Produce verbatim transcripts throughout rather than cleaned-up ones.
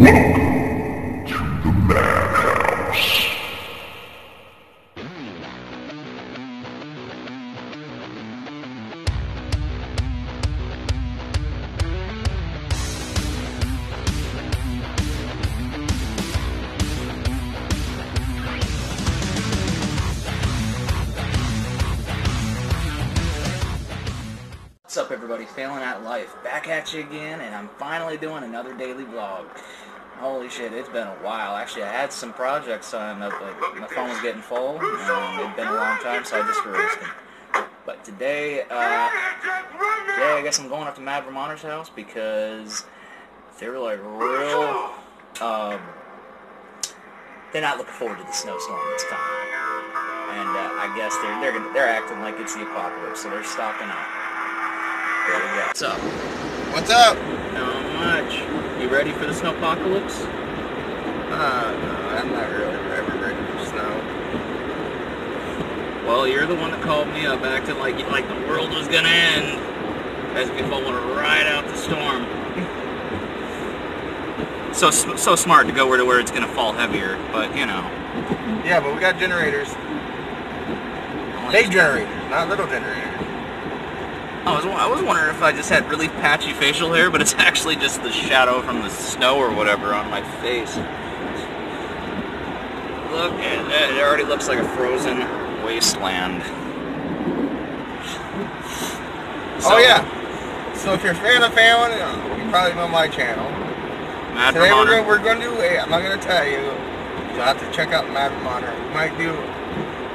Welcome to the madhouse. What's up, everybody? Phalen At Life back at you again, and I'm finally doing another daily vlog. Holy shit, it's been a while. Actually, I had some projects on up, like my phone was getting full, and it's been a long time, so I just erased them. But today, uh, yeah, I guess I'm going up to Mad Vermonter's house because they're like real, um, they're not looking forward to the snowstorm this time. And uh, I guess they're, they're, they're acting like it's the apocalypse, so they're stocking up. There we go. What's up? What's up? Not much. You ready for the snowpocalypse? Uh, no, I'm not really ever ready for snow. Well, you're the one that called me up acting like like the world was gonna end. As if I want to ride out the storm. so so smart to go where to where it's gonna fall heavier, but you know. Yeah, but we got generators. Big generators, not little generators. I was, I was wondering if I just had really patchy facial hair, but it's actually just the shadow from the snow or whatever on my face. Look at that. It already looks like a frozen wasteland. So, oh, yeah. So if you're a fan of Phalen, you probably know my channel. Mad Today Vermonter. Today we're going to do a, I'm not going to tell you. You'll have to check out Mad Vermonter. We might do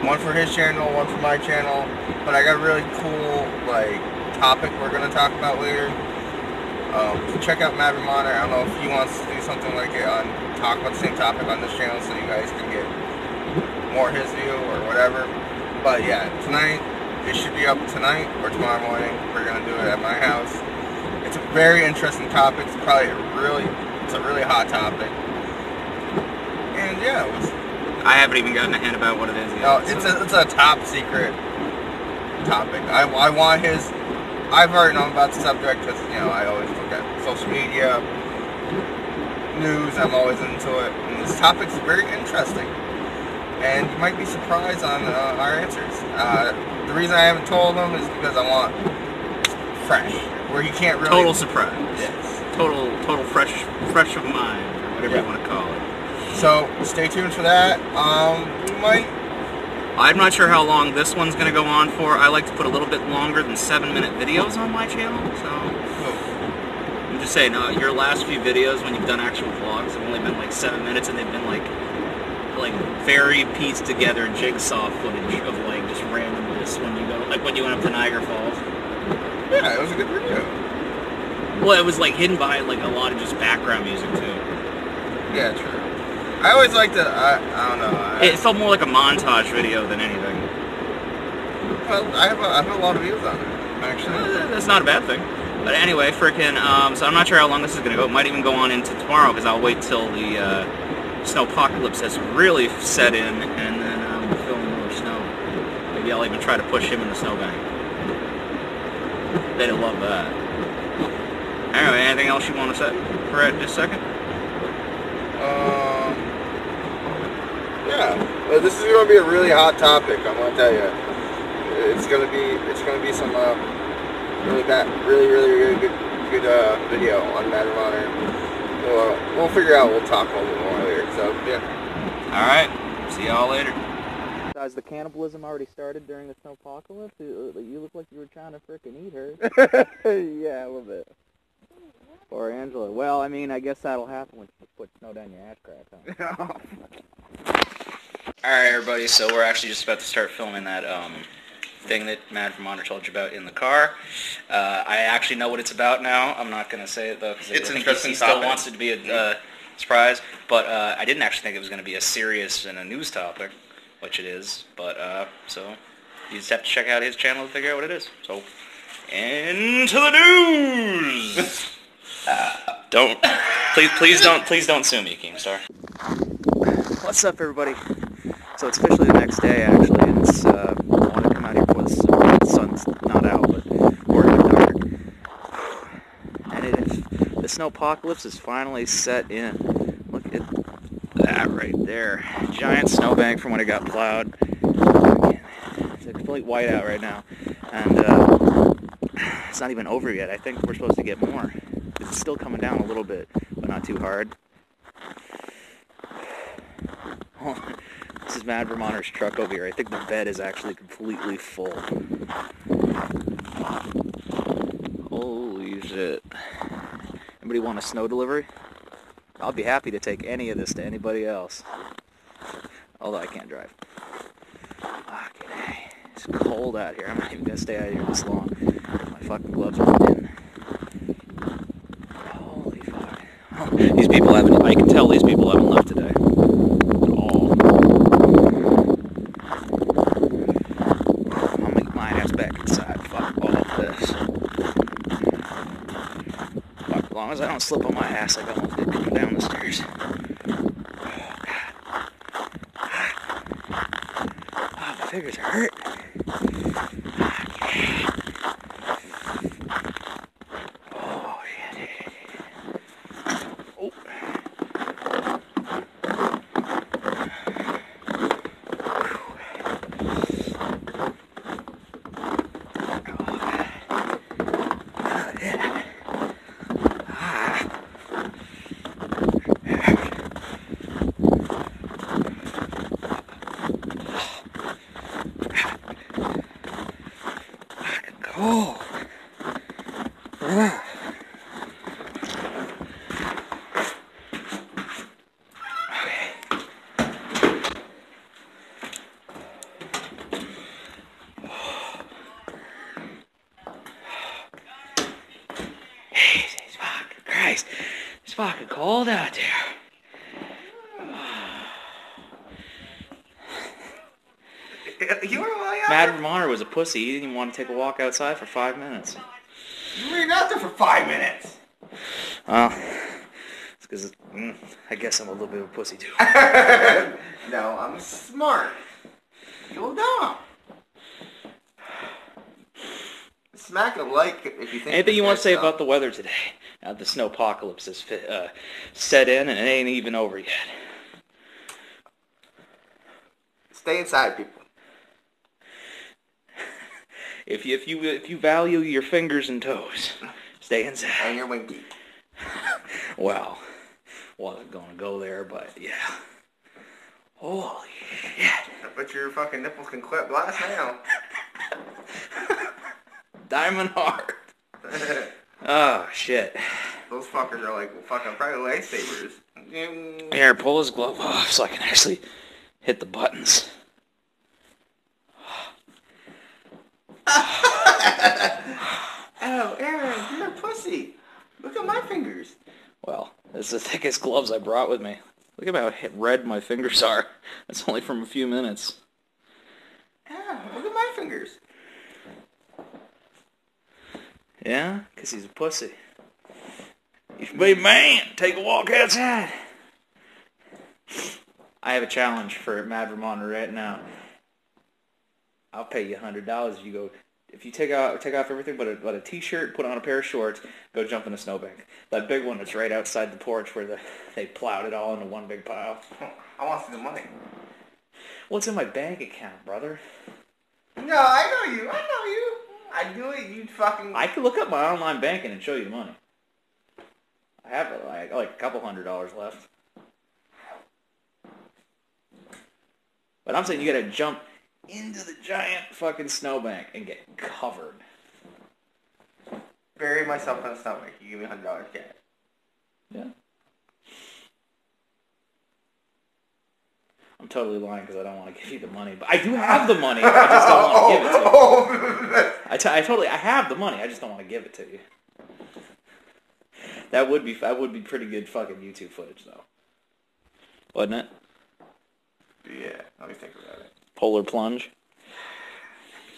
one for his channel, one for my channel. But I got a really cool, like... topic we're going to talk about later. Um, check out Mad Vermonter. I don't know if he wants to do something like it on talk about the same topic on this channel so you guys can get more his view or whatever. But yeah, tonight, it should be up tonight or tomorrow morning. We're going to do it at my house. It's a very interesting topic. It's probably a really, it's a really hot topic. And yeah, it was, I haven't even gotten a hint about what it is yet. No, it's, so. a, it's a top secret topic. I, I want his I've already known about the subject because, you know, I always look at social media, news, I'm always into it. And this topic's very interesting. And you might be surprised on uh, our answers. Uh, the reason I haven't told him is because I want fresh, where he can't really... Total surprise. Yes. Total, total fresh, fresh of mind, whatever yeah. you want to call it. So, stay tuned for that. Um, we might... I'm not sure how long this one's going to go on for. I like to put a little bit longer than seven minute videos on my channel, so... I'm just saying, uh, your last few videos when you've done actual vlogs have only been like seven minutes, and they've been like... like, very pieced together jigsaw footage of like, just randomness when you go... like when you went up to Niagara Falls. Yeah, it was a good video. Well, it was like hidden by like a lot of just background music too. Yeah, true. I always like to, I, I don't know. I, it felt more like a montage video than anything. Well, I have a, I have a lot of views on it, actually. Uh, that's not a bad thing. But anyway, frickin', um, so I'm not sure how long this is going to go. It might even go on into tomorrow, because I'll wait till the uh, snowpocalypse has really set in, and then I'll um, film more snow. Maybe I'll even try to push him in the snowbank. They'd love that. Anyway, anything else you want to say for uh, just a second? Um... Yeah, well, this is going to be a really hot topic. I'm going to tell you, it's going to be it's going to be some uh, really bad, really really really good good uh, video on Mad Vermonter. We'll, uh, we'll figure out. We'll talk a little more later. So yeah. All right. See y'all later. Has the cannibalism already started during the snowpocalypse? You look like you were trying to frickin' eat her. Yeah, a little bit. Or Angela. Well, I mean, I guess that'll happen when you put snow down your ass crack. Huh? Alright, everybody, so we're actually just about to start filming that um, thing that Mad Vermonter told you about in the car. Uh, I actually know what it's about now. I'm not going to say it, though, because I think he still wants it to be a uh, surprise. But uh, I didn't actually think it was going to be a serious and a news topic, which it is. But, uh, so, you just have to check out his channel to figure out what it is. So, into the news! uh, don't. Please, please don't, please don't sue me, Keemstar. What's up, everybody? So it's officially the next day, actually, and it's, uh, I want to come out here before the sun's not out, but we're in the dark. And it, this snowpocalypse has finally set in. Look at that right there. Giant snowbank from when it got plowed. It's a complete whiteout right now. And uh, it's not even over yet. I think we're supposed to get more. It's still coming down a little bit, but not too hard. Oh, this is Mad Vermonter's truck over here. I think the bed is actually completely full. Holy shit. Anybody want a snow delivery? I'll be happy to take any of this to anybody else. Although I can't drive. Fucking hey. It's cold out here. I'm not even going to stay out here this long. My fucking gloves are in. Holy fuck. These people haven't, I can tell these people haven't left today. At all. I'm going to get my ass back inside. Fuck all of this. Fuck, as long as I don't slip on my ass, I don't get people down the stairs. Oh, my fingers hurt. It's fucking cold out there. You were way out Mad Vermonter was a pussy. He didn't even want to take a walk outside for five minutes. You were out there for five minutes. Well, it's because mm, I guess I'm a little bit of a pussy too. No, I'm smart. You're dumb. Smack a like if you think. Anything you want to say about the weather today? Uh, the snowpocalypse has fit, uh, set in, and it ain't even over yet. Stay inside, people. If you if you if you value your fingers and toes, stay inside. And your winky. Well, wasn't gonna go there, but yeah. Holy shit! But your fucking nipples can clip glass now. Diamond hard. Oh, shit. Those fuckers are like, well, fucking probably lightsabers. Here, pull his glove off so I can actually hit the buttons. Oh, Aaron, you're a pussy. Look at my fingers. Well, it's the thickest gloves I brought with me. Look at how red my fingers are. That's only from a few minutes. Oh, look at my fingers. Yeah, because he's a pussy. You should be a man. Take a walk outside. I have a challenge for Mad Vermonter right now. I'll pay you one hundred dollars if you go... If you take out take off everything but a, but a t-shirt, put on a pair of shorts, go jump in a snowbank. That big one that's right outside the porch where the, they plowed it all into one big pile. I want to see the money. Well, it's in my bank account, brother. No, I know you. I know you. I knew it, you'd fucking... I could look up my online banking and show you the money. I have like, like a couple hundred dollars left. But I'm saying you gotta jump into the giant fucking snowbank and get covered. Bury myself in the snowbank. You give me a hundred dollars cash. Yeah. I'm totally lying because I don't want to give you the money, but I do have the money. I just don't want to give it to you. Oh, I, t I totally, I have the money. I just don't want to give it to you. That would be, that would be pretty good fucking YouTube footage though, wouldn't it? Yeah, let me think about it. Polar plunge.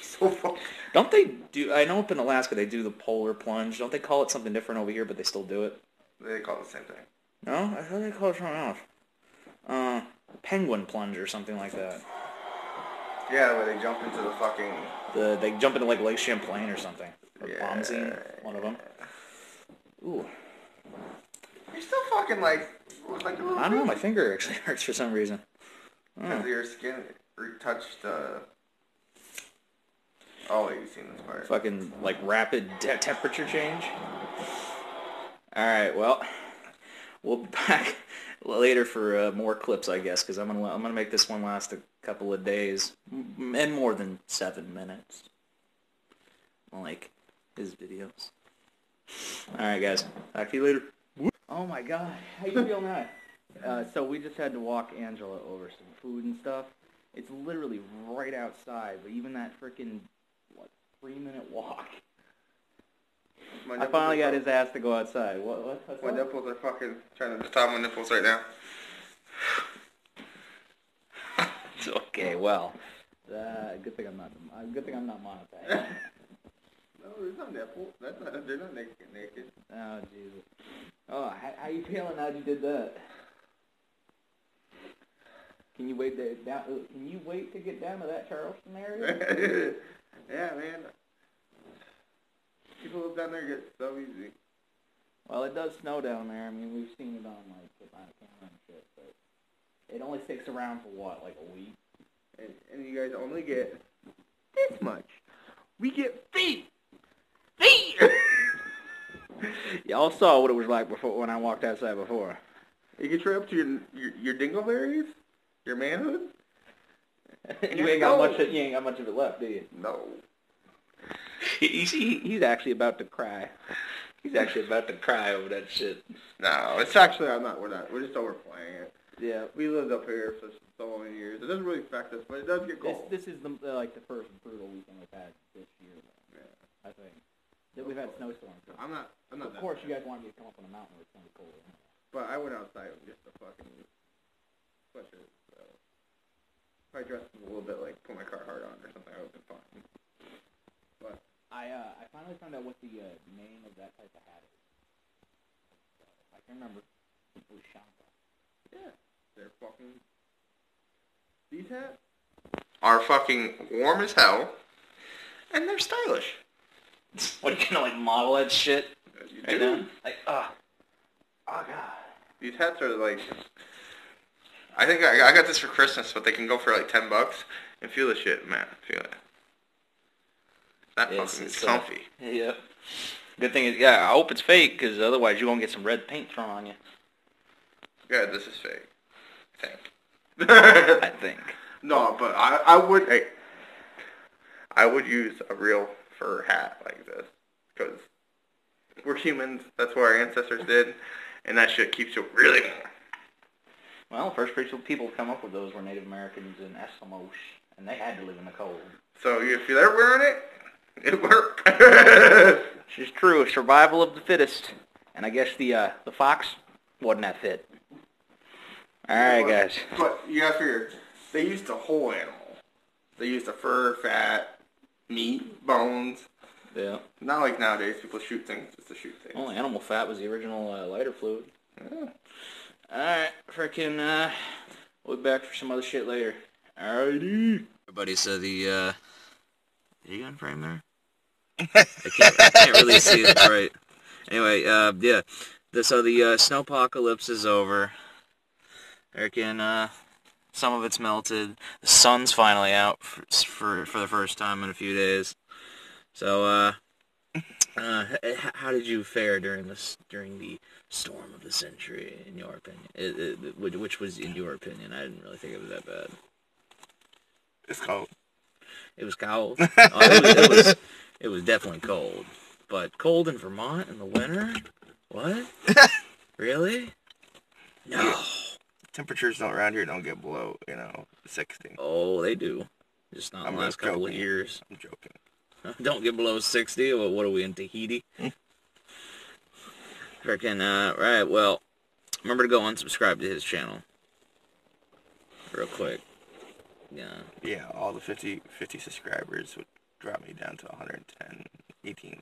So fucking... Don't they do? I know up in Alaska they do the polar plunge. Don't they call it something different over here? But they still do it. They call it the same thing. No, I thought they called it something else. Uh. Penguin plunge or something like that. Yeah, where they jump into the fucking... The, they jump into like Lake Champlain or something. Or yeah. Bomzine, one of them. Ooh. You're still fucking like... like a little I don't know, my finger actually hurts for some reason. Because your skin touched the... Uh... Oh, wait, you've seen this part. Fucking, like, rapid te temperature change. Alright, well, we'll be back later for uh, more clips, I guess, because I'm going to I'm gonna make this one last a couple of days, and more than seven minutes. Like his videos. Alright, guys. Talk to you later. Oh, my God. How you feel now? Uh, so we just had to walk Angela over some food and stuff. It's literally right outside, but even that freaking, what, three-minute walk. My I finally got his ass to go outside. What? what what's my that? nipples are fucking trying to stop my nipples right now. It's okay, well. Uh, good thing I'm not. Good thing I'm not monetized. No, there's no nipples. That's not. They're not naked. naked. Oh Jesus. Oh, how, how you feeling now you did that? Can you wait to down? Can you wait to get down to that Charleston area? Yeah, man. People live down there get so easy. Well, it does snow down there. I mean, we've seen it on like Atlanta and shit, but it only sticks around for what, like a week? And, and you guys only get this much. We get feet, feet. Y'all saw what it was like before when I walked outside before. You get right up to your your, your dingleberries, your manhood. you ain't got much. Of, you ain't got much of it left, do you? No. You see, he's actually about to cry. He's actually about to cry over that shit. No, it's actually I'm not. We're not. We're just overplaying it. Yeah, we lived up here for so many years. It doesn't really affect us, but it does get cold. This, this is the, like the first brutal weekend we've had this year. Though, yeah. I think that no we've cold. had snowstorms. So I'm not. I'm not. Of course, bad. you guys wanted me to come up on a mountain where it's gonna be cold. But I went outside with just a fucking sweatshirt. So if I dressed a little bit like put my Carhartt on or something, I would have been fine. But I uh, I finally found out what the uh, name of that type of hat is. I can remember. It was Shanta. Yeah. They're fucking... These hats are fucking warm as hell, and they're stylish. What, are you gonna, like, model that shit? You right do. Now? Like, ah. Uh, oh, God. These hats are, like... I think I, I got this for Christmas, but they can go for, like, ten bucks. And feel the shit, man. Feel it. That yes, fucking it's comfy. Uh, yeah. Good thing is, yeah, I hope it's fake, because otherwise you're gonna get some red paint thrown on you. Yeah, this is fake. I think. I think. No, but I, I would I, I would use a real fur hat like this because we're humans. That's what our ancestors did, and that shit keeps you really warm. Well, first people come up with those were Native Americans and Eskimos, and they had to live in the cold. So if they're wearing it, it worked. Which is true. Survival of the fittest, and I guess the uh, the fox wasn't that fit. Alright guys. But you gotta figure, they used the whole animal. They used the fur, fat, meat, bones. Yeah. Not like nowadays, people shoot things just to shoot things. Only animal fat was the original uh, lighter fluid. Yeah. Alright, frickin', uh, we'll be back for some other shit later. Alrighty. Everybody, so the, uh, are you on frame there? I can't, I can't really see it right. Anyway, uh, yeah. The, so the, uh, snowpocalypse is over. Erkin, uh, some of it's melted. The sun's finally out for, for for the first time in a few days. So, uh, uh, how did you fare during this during the storm of the century? In your opinion, it, it, which was in your opinion? I didn't really think it was that bad. It's cold. It was cold. oh, it, was, it was it was definitely cold, but cold in Vermont in the winter? What? Really? No. Yeah. Temperatures don't around here don't get below, you know, sixty. Oh, they do. Just not in the last couple of years. I'm joking. Don't get below sixty. Well, what are we in, Tahiti? Frickin', uh, right, well, remember to go unsubscribe to his channel. Real quick. Yeah. Yeah, all the fifty, fifty subscribers would drop me down to one hundred ten, eighteen.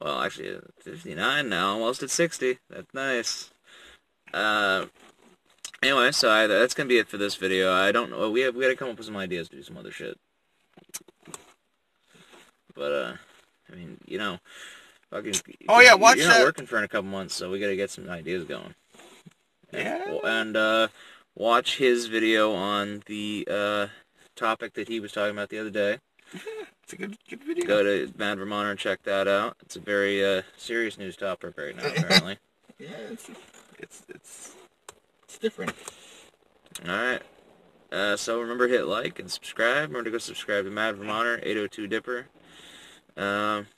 Well, actually, fifty-nine now, almost at sixty. That's nice. Uh... Anyway, so I, that's gonna be it for this video. I don't know. We have we gotta come up with some ideas to do some other shit. But uh, I mean, you know, Fucking, oh yeah, watch you're that. You're not working for in a couple months, so we gotta get some ideas going. Yeah. And, and uh, watch his video on the uh, topic that he was talking about the other day. It's a good, good video. Go to Mad Vermonter and check that out. It's a very uh, serious news topic right now, apparently. Yeah, it's it's it's it's different. All right. Uh, so remember, hit like and subscribe. Remember to go subscribe to Mad Vermonter, eight oh two Dipper, um,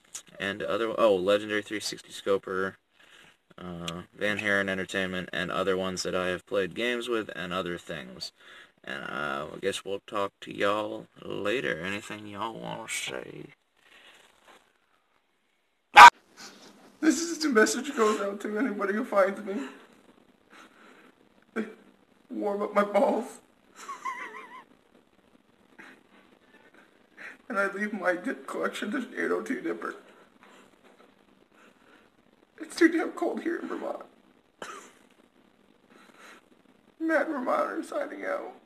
and other oh Legendary three sixty Scoper, uh, Van Haren Entertainment, and other ones that I have played games with and other things. And uh, I guess we'll talk to y'all later. Anything y'all want to say? Ah! This is the message goes out to anybody who finds me. They warm up my balls. And I leave my dip collection to eight oh two Dipper. It's too damn cold here in Vermont. Mad Vermonter signing out.